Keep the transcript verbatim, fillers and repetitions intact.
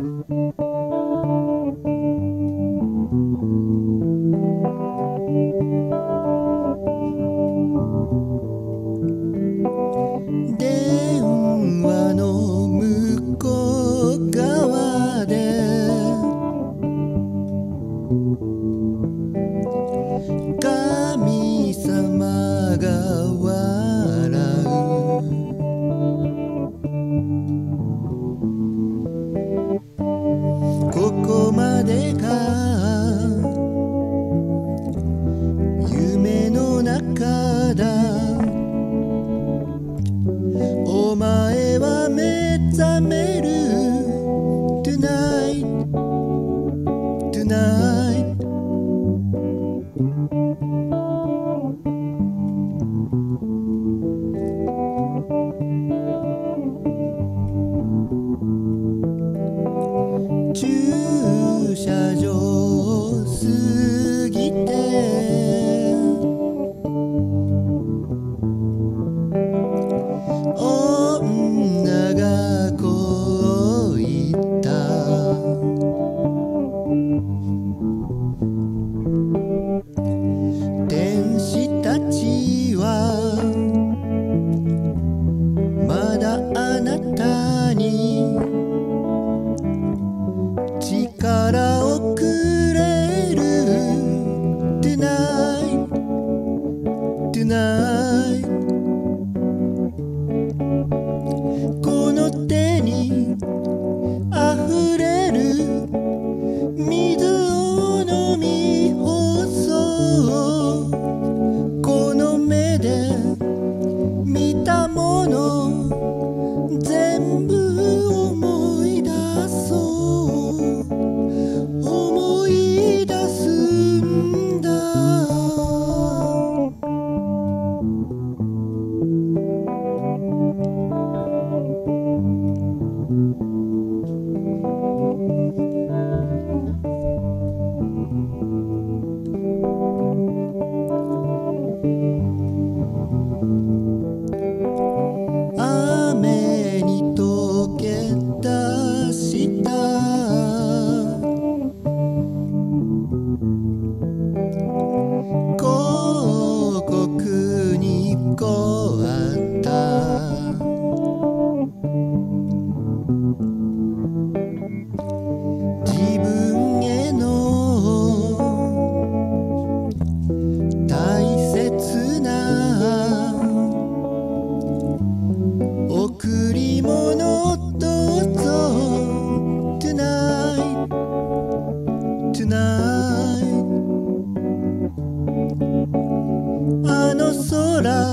Tonight, あの空